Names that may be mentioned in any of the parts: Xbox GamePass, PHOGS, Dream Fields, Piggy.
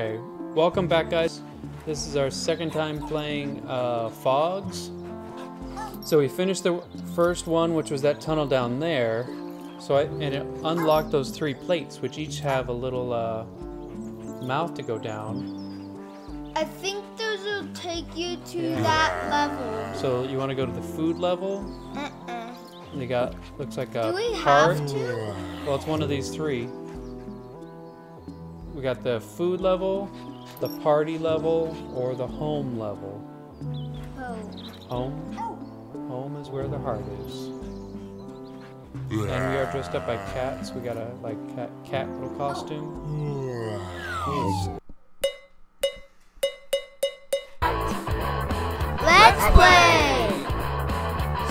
Okay, welcome back guys. This is our second time playing PHOGS. So we finished the first one, which was that tunnel down there. So it unlocked those three plates, which each have a little mouth to go down. I think those will take you to that level. So you want to go to the food level? Uh-uh. They got, looks like a cart. Do we have to? Well, it's one of these three. We got the food level, the party level, or the home level. Home? Home is where the heart is. And we are dressed up by cats. We got a like cat little costume. Yes. Let's play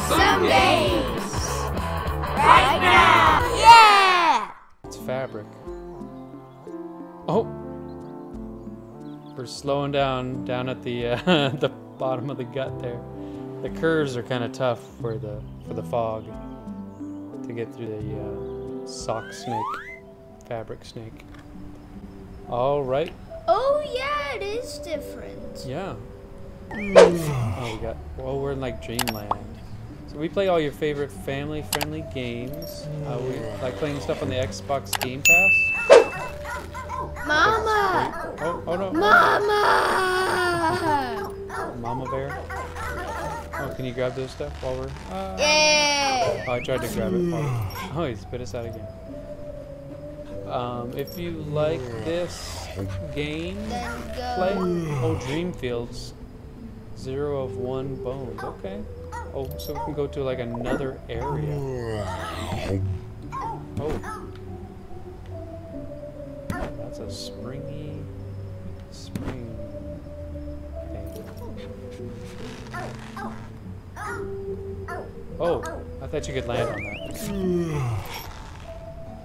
some games right now. Yeah! It's fabric. Oh, we're slowing down at the bottom of the gut there. The curves are kind of tough for the fog to get through the sock snake, fabric snake. All right. Oh yeah, it is different. Yeah. Oh, we got. Well, we're in like dreamland. So we play all your favorite family-friendly games. We like playing stuff on the Xbox GamePass. Mama! Oh no! Mama! Mama bear. Oh, can you grab those stuff while we're? Yay! Oh, I tried to grab it. Oh, he spit us out again. If you like this game, play. Oh, Dream Fields. 0 of 1 bones. Okay. Oh, so we can go to like another area. Oh. That's a spring thing. Oh, I thought you could land on that.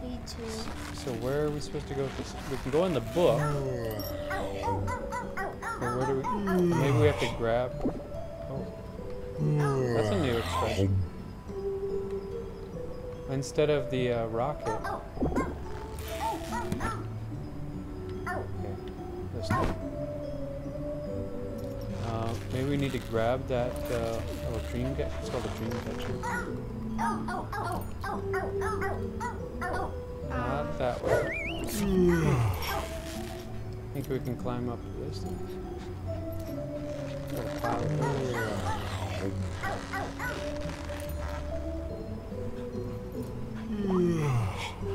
Me too. So where are we supposed to go? We can go in the book. Or where do we? Maybe we have to grab. Oh, that's a new expression. Instead of the rocket. Maybe we need to grab that dream catcher. It's called a dream catcher. Not that way. I think we can climb up this thing.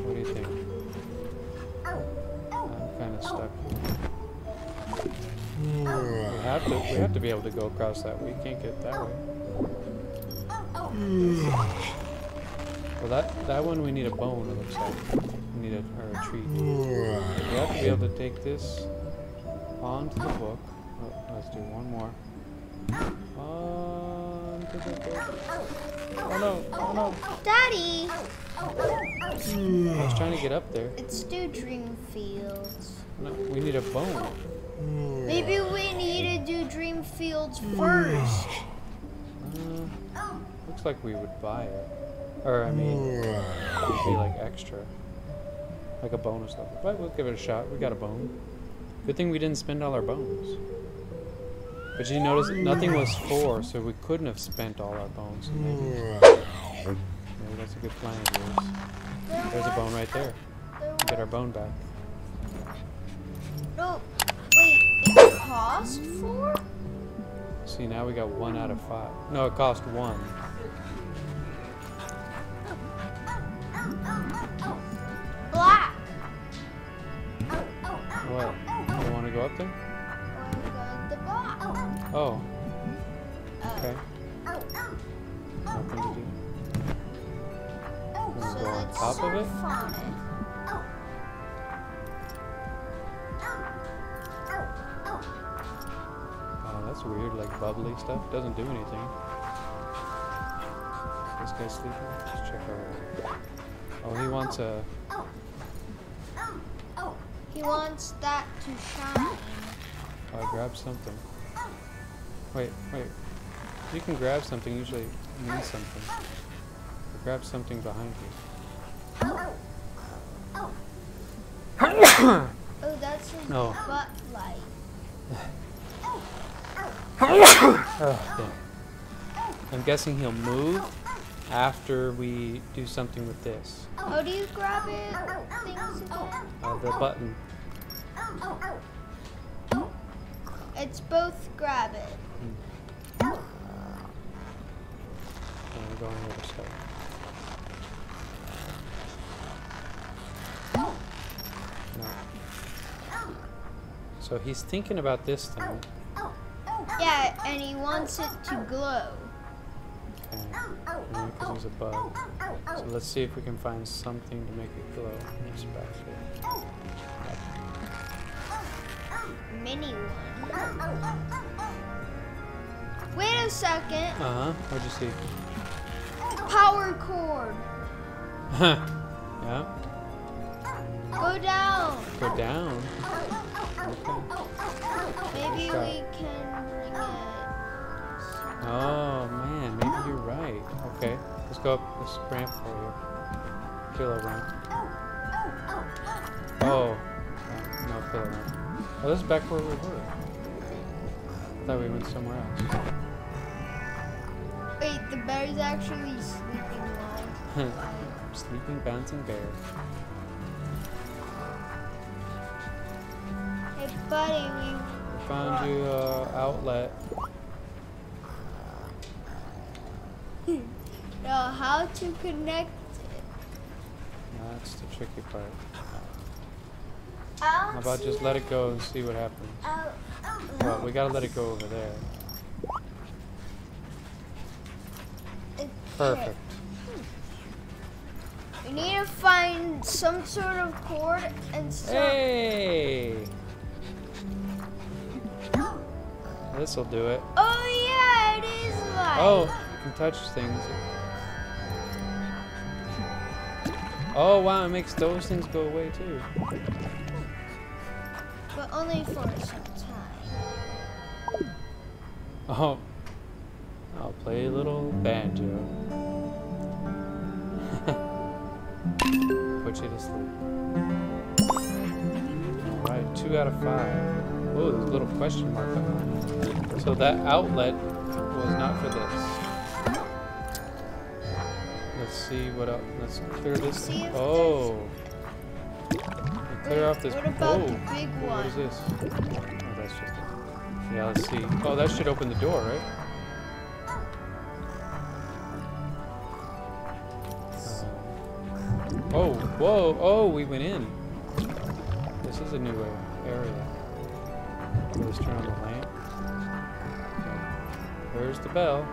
What do you think? I'm kind of stuck here. We have to be able to go across that. We can't get that way. Well, that one we need a bone. It looks like we need a treat. We have to be able to take this onto the book. Oh, let's do one more. Onto the book. Oh no! Oh no! Daddy! I was trying to get up there. It's still Dream Fields. No, we need a bone. Maybe we need to do Dream Fields first. Looks like we would buy it. Or, I mean, it would be like extra. Like a bonus level. But we'll give it a shot. We got a bone. Good thing we didn't spend all our bones. But you notice nothing was for, so we couldn't have spent all our bones. Maybe that's a good plan of yours. There's a bone right there. Get our bone back. No. Wait, it cost 4? See, now we got 1 out of 5. No, it cost 1. Black! What? You want to go up there? I want to go to the block. Oh. Okay. Nothing to do. You want to go on top of it? That's weird, like bubbly stuff. Doesn't do anything. Is this guy sleeping? Let's check our... Oh, he wants a... He wants that to shine. Oh, I grabbed something. Wait. You can grab something, usually it means something. I grabbed something behind you. Oh, that's his butt light. Oh, there. I'm guessing he'll move after we do something with this. How do you grab it? Things again? The button. It's both grab it. And we're going over the side. No. So he's thinking about this thing. Yeah, and he wants it to glow. Okay. No, because there's a bug. So let's see if we can find something to make it glow. It's back here. Mini one. Wait a second. What'd you see? Power cord. Yeah. Go down. Go down. Okay. Maybe we can get. Oh man, maybe you're right. Okay, let's go up this ramp over here. Pillow ramp. Oh, no pillow ramp. Oh, this is back where we were. I thought we went somewhere else. Wait, the bear's actually sleeping now. Sleeping, bouncing bear. Hey, buddy, we found you outlet. Now, how to connect it? That's the tricky part. How about just let it go and see what happens? Well, we gotta let it go over there. Perfect. We need to find some sort of cord and stuff. Hey! This'll do it. Oh yeah, it is light. Oh, you can touch things. Oh wow, it makes those things go away too. But only for some time. Oh. I'll play a little banjo. Put you to sleep. Alright, 2 out of 5. Oh, there's a little question mark on it. So that outlet was not for this. Let's see what else. Let's clear this. Oh. Clear off this. What about the big one? What is this? Oh, that's just it. Yeah, let's see. Oh, that should open the door, right? Oh, whoa, oh, we went in. This is a new area. Let's turn on the lamp. Okay. Where's the bell?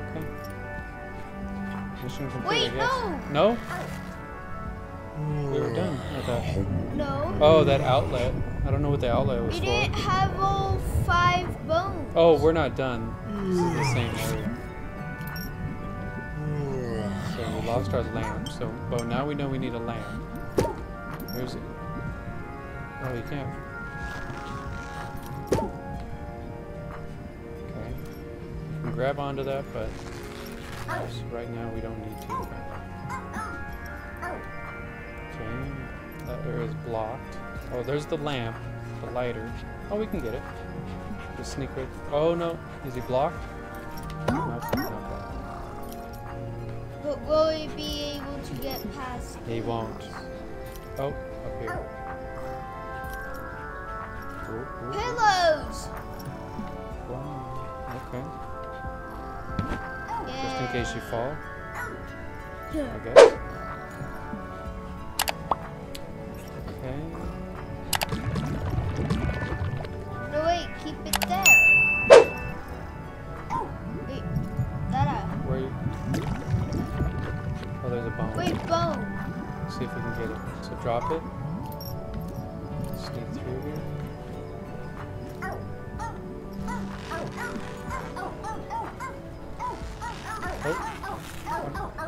Okay. Mission complete. Wait, no! No? We were done. Okay. No. Oh, that outlet. I don't know what the outlet was for. We didn't have all 5 bones. Oh, we're not done. This is the same area. So we lost our lamp. So, well, now we know we need a lamp. Where's it? Oh, you can't. Okay. You can grab onto that, but right now we don't need to. Okay, that area is blocked. Oh, there's the lamp, the lighter. Oh, we can get it. Just sneak right. Oh no, is he blocked? No, he's not blocked. But will he be able to get past? He won't. Oh, up here. Ooh, ooh. Pillows. Wow. Okay. Yeah. Just in case you fall. I guess. See if we can get it. So drop it. Sneak through here. Oh,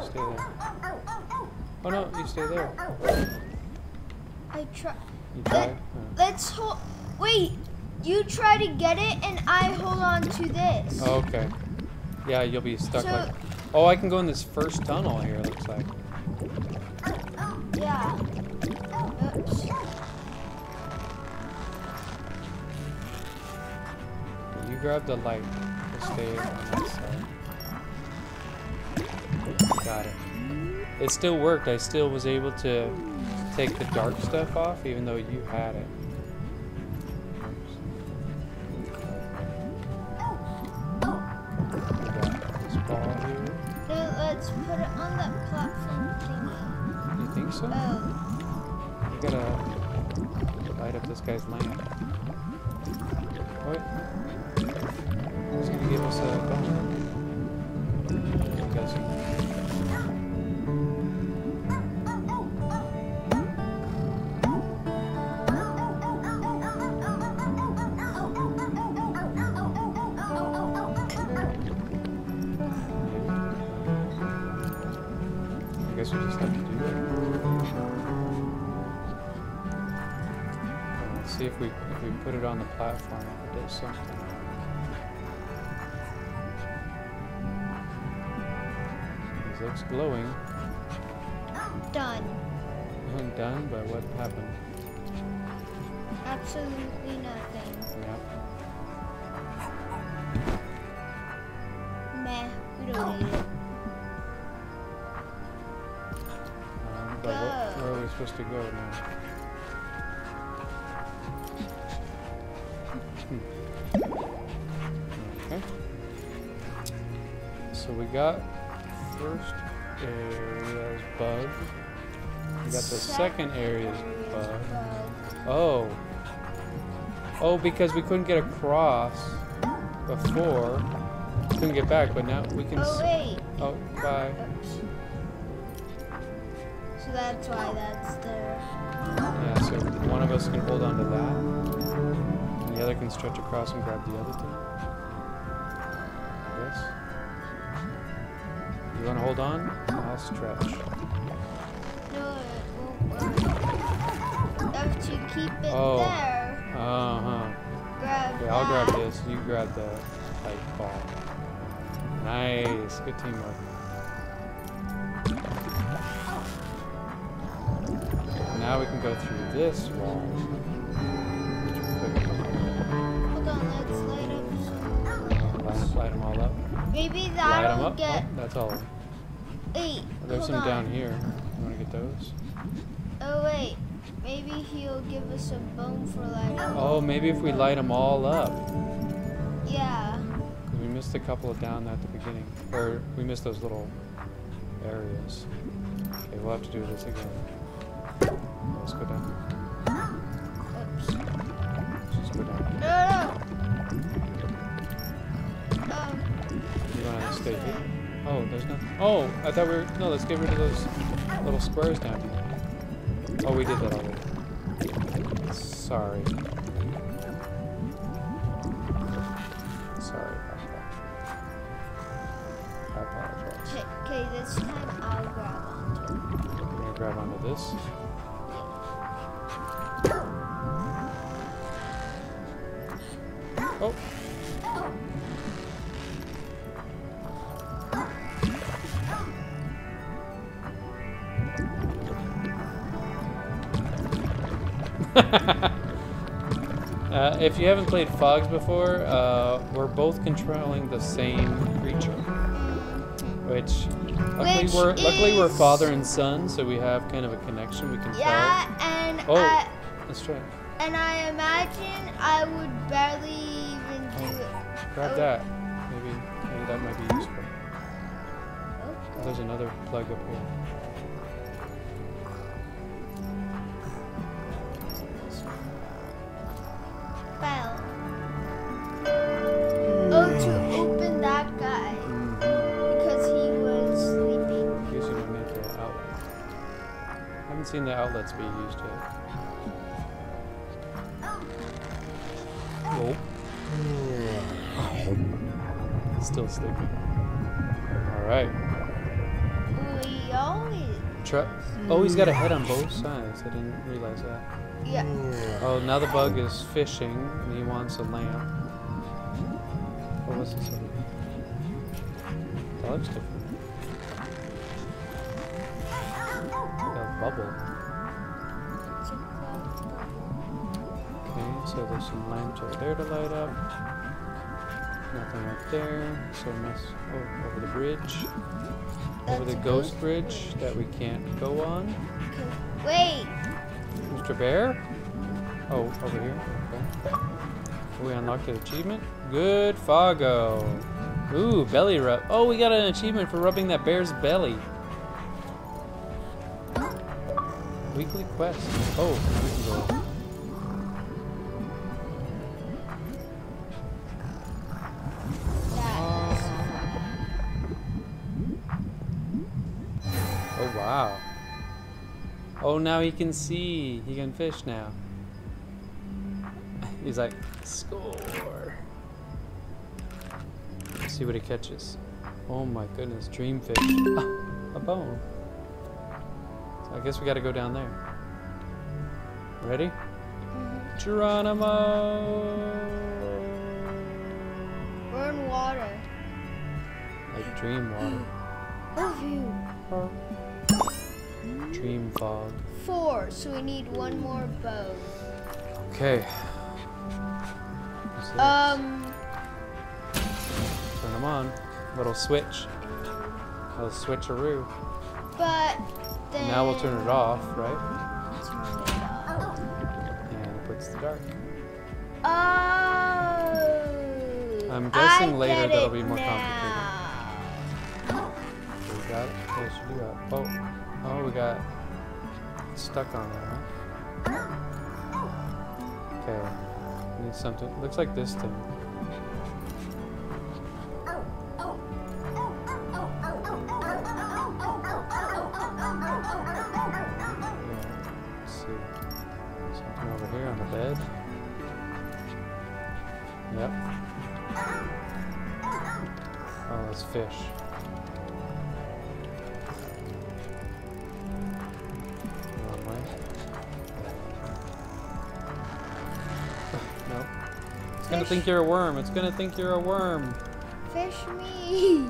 stay there. Oh no, you stay there. I try. You try? Let's hold. Wait, you try to get it, and I hold on to this. Oh, okay. Yeah, you'll be stuck. So, like. Oh, I can go in this first tunnel here. It looks like. You grab the light to stay on that side. Got it. It still worked. I still was able to take the dark stuff off, even though you had it. Let's put it on that platform thingy. You think so? Oh. You gotta light up this guy's lamp. What? Who's gonna give us a bonus? I guess. If we put it on the platform, it does something. It looks glowing. Done. I'm done by what happened? Absolutely nothing. Yeah. Meh, we don't need it. But where are we supposed to go now? Okay. So we got first area's bug. We got the second area's bug. Oh. Oh, because we couldn't get across before. Couldn't get back, but now we can. Oh wait. Oh, bye. Oops. So that's why that's there. Yeah. So one of us can hold on to that. The other can stretch across and grab the other thing. Yes. You want to hold on? I'll stretch. No, if you keep it there. Uh huh. Grab. Yeah, I'll grab this. You grab the light ball. Nice. Good teamwork. Now we can go through this wall. Light them all up. Maybe that'll get. Oh, that's all. Wait. There's some down here. You want to get those? Oh wait. Maybe he'll give us a bone for lighting. Oh, maybe if we light them all up. Yeah. We missed a couple of down at the beginning, or we missed those little areas. Okay, we'll have to do this again. Let's go down. Oops. Let's just go down. No. Oh, there's nothing. Oh, I thought we were. No, let's get rid of those little squares down here. Oh, we did that already. Sorry. Sorry about that. I apologize. Okay, this time I'll grab onto it. You're gonna grab onto this? Oh! If you haven't played PHOGS before, we're both controlling the same creature, which luckily we're father and son, so we have kind of a connection. We can tell. And let's try it. And I imagine I would barely even do it. Grab that. Maybe that might be useful. Okay. There's another plug up here. Seen the outlets be used yet. Oh. Oh. Still sleeping. Alright. We always. Oh, he's got a head on both sides. I didn't realize that. Yeah. Oh, now the bug is fishing and he wants a lamp. What was this? That looks different. Bubble. So there's some lamps over there to light up. Nothing up there. So nice. Oh, over the bridge. Over the ghost bridge that we can't go on. Wait! Mr. Bear? Oh, over here. Okay. We unlocked an achievement. Good Fago. Ooh, belly rub. Oh, we got an achievement for rubbing that bear's belly. Weekly quest. Oh, we can go. Oh, wow. Oh, now he can see. He can fish now. He's like, score. Let's see what he catches. Oh my goodness, dream fish. A bone. So I guess we gotta go down there. Ready? Geronimo! We're in water. Like dream water. Overview. Dream fog. 4, so we need one more bone. Okay. Turn them on. Little switch. Little switcheroo. But then now we'll turn it off, right? Turn it off. And it puts the dark. Oh. I'm guessing later that'll be more complicated. So we got it. Yes, you do that. Oh. Oh, we got stuck on that, huh? Okay. Need something. Looks like this thing. Let's see. Something over here on the bed. Yep. Oh, that's fish. Wrong way. Nope. It's gonna think you're a worm. It's gonna think you're a worm. Fish me.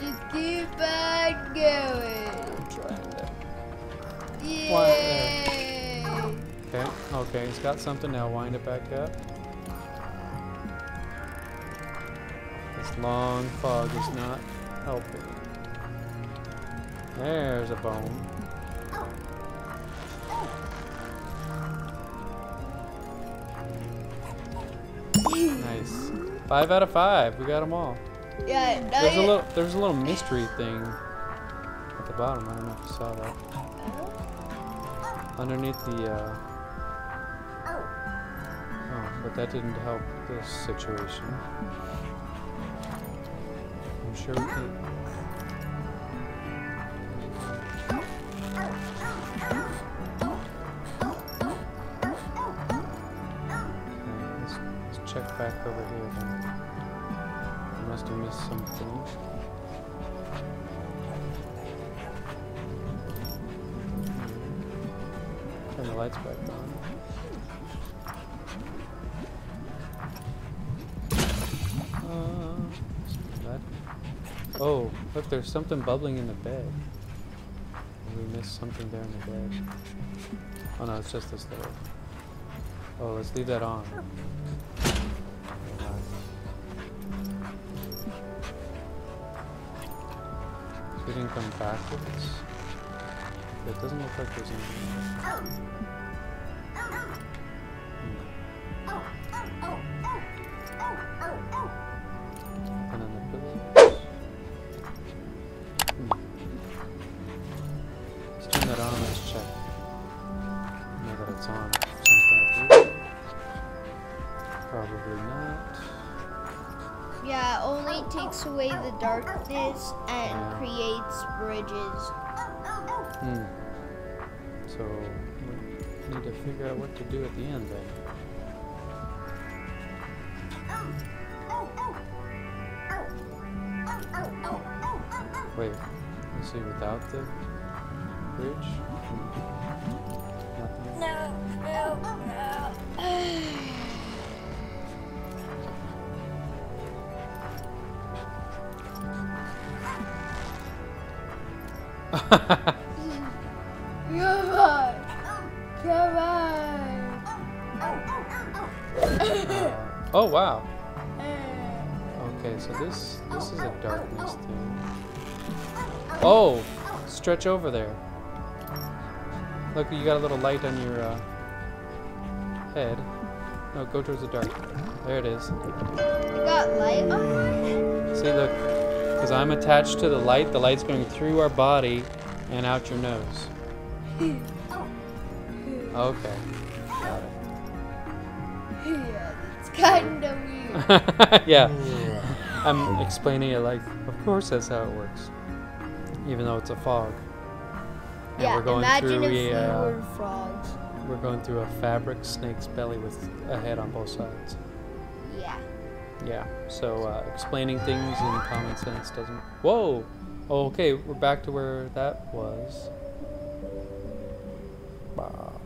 Just keep on going. I'm trying to. Yay. Okay. Okay. He's got something now. Wind it back up. This long fog is not helping. There's a bone. Nice. 5 out of 5. We got them all. Yeah. There's a little mystery thing at the bottom. I don't know if you saw that. Underneath the. Oh, but that didn't help this situation. I'm sure we can. Check back over here then. I must have missed something. Turn the lights back on. Oh, look, there's something bubbling in the bed. We missed something there in the bed. Oh no, it's just this little. Oh, let's leave that on. We didn't come back with this. It doesn't look like there's anything else. And then the pillows. Let's turn that on. Let's check. Now that it's on, something probably not. Yeah, it only takes away the darkness and creates bridges. Hmm. So, we need to figure out what to do at the end then. Wait, let's see, without the bridge? Nothing. No. Come on! Come on! Oh wow. Okay, so this is a darkness thing. Oh, stretch over there. Look, you got a little light on your head. No, go towards the dark. There it is. You got light on my... See, look, because I'm attached to the light. The light's going through our body and out your nose. Okay. Got it. Yeah, that's kind of weird. Yeah. I'm explaining it like, of course that's how it works. Even though it's a fog. And yeah, we're going imagine if we were frogs. We're going through a fabric snake's belly with a head on both sides. Yeah. Yeah, so explaining things in common sense doesn't... Whoa! Oh, okay, we're back to where that was. Wow.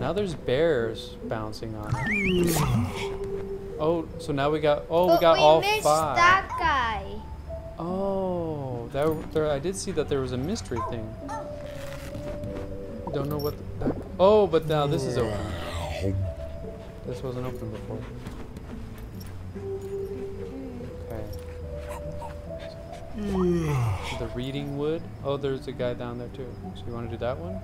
Now there's bears bouncing on it. Oh, so now we got... Oh, but we got all five. But we missed that guy. Oh, there, I did see that there was a mystery thing. Don't know what. Oh, but now this is open. This wasn't open before. Okay. The reading wood. Oh, there's a guy down there too. So you want to do that one?